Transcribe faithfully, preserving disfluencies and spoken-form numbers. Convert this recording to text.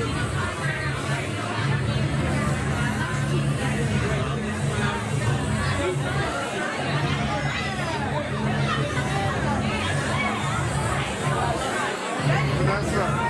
That's right.